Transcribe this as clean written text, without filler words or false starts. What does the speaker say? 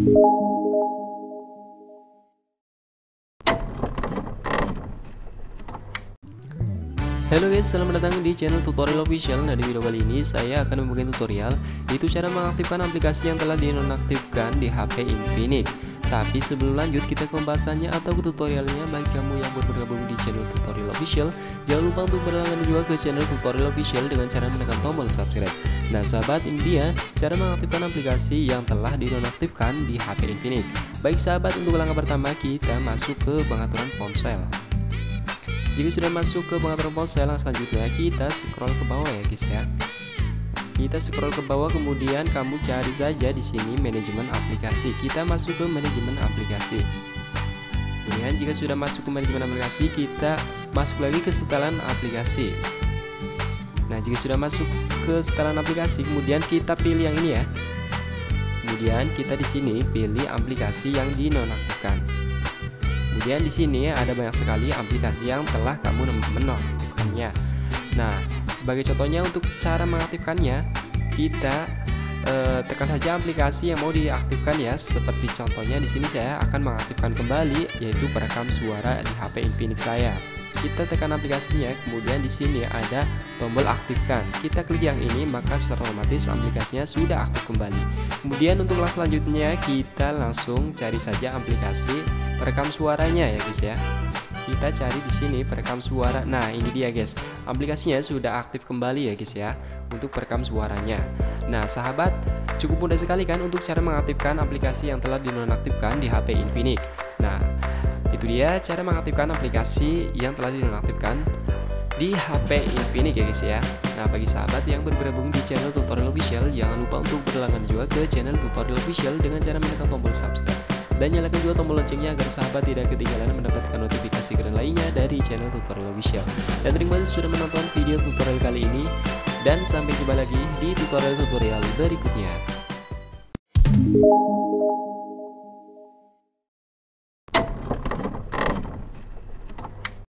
Halo guys, selamat datang di channel Tutorial Official. Nah, di video kali ini saya akan membuat tutorial yaitu cara mengaktifkan aplikasi yang telah dinonaktifkan di HP Infinix. Tapi sebelum lanjut kita ke pembahasannya atau ke tutorialnya, bagi kamu yang baru bergabung di channel Tutorial Official, jangan lupa untuk berlangganan juga ke channel Tutorial Official dengan cara menekan tombol subscribe. Nah sahabat, ini dia cara mengaktifkan aplikasi yang telah dinonaktifkan di HP Infinix. Baik sahabat, untuk langkah pertama kita masuk ke pengaturan ponsel. Jika sudah masuk ke pengaturan ponsel, selanjutnya kita scroll ke bawah ya guys ya. Kita scroll ke bawah, kemudian kamu cari saja di sini manajemen aplikasi. Kita masuk ke manajemen aplikasi. Kemudian jika sudah masuk ke manajemen aplikasi, kita masuk lagi ke setelan aplikasi. Nah, jika sudah masuk ke setelan aplikasi, kemudian kita pilih yang ini ya. Kemudian kita di sini pilih aplikasi yang dinonaktifkan. Kemudian di sini ada banyak sekali aplikasi yang telah kamu menonaktifkannya. Nah, sebagai contohnya untuk cara mengaktifkannya, kita tekan saja aplikasi yang mau diaktifkan ya. Seperti contohnya di sini saya akan mengaktifkan kembali yaitu perekam suara di HP Infinix saya. Kita tekan aplikasinya, kemudian di sini ada tombol aktifkan. Kita klik yang ini, maka secara otomatis aplikasinya sudah aktif kembali. Kemudian untuk langkah selanjutnya kita langsung cari saja aplikasi perekam suaranya ya guys ya. Kita cari di sini perekam suara. Nah, ini dia guys, aplikasinya sudah aktif kembali ya guys ya untuk perekam suaranya. Nah sahabat, cukup mudah sekali kan untuk cara mengaktifkan aplikasi yang telah dinonaktifkan di HP Infinix. Nah, itu dia cara mengaktifkan aplikasi yang telah dinonaktifkan di HP Infinix ya guys ya. Nah, bagi sahabat yang bergabung di channel Tutorial Official, jangan lupa untuk berlangganan juga ke channel Tutorial Official dengan cara menekan tombol subscribe. Dan nyalakan juga tombol loncengnya agar sahabat tidak ketinggalan mendapatkan notifikasi keren lainnya dari channel Tutorial Official. Dan terima kasih sudah menonton video tutorial kali ini. Dan sampai jumpa lagi di tutorial-tutorial berikutnya.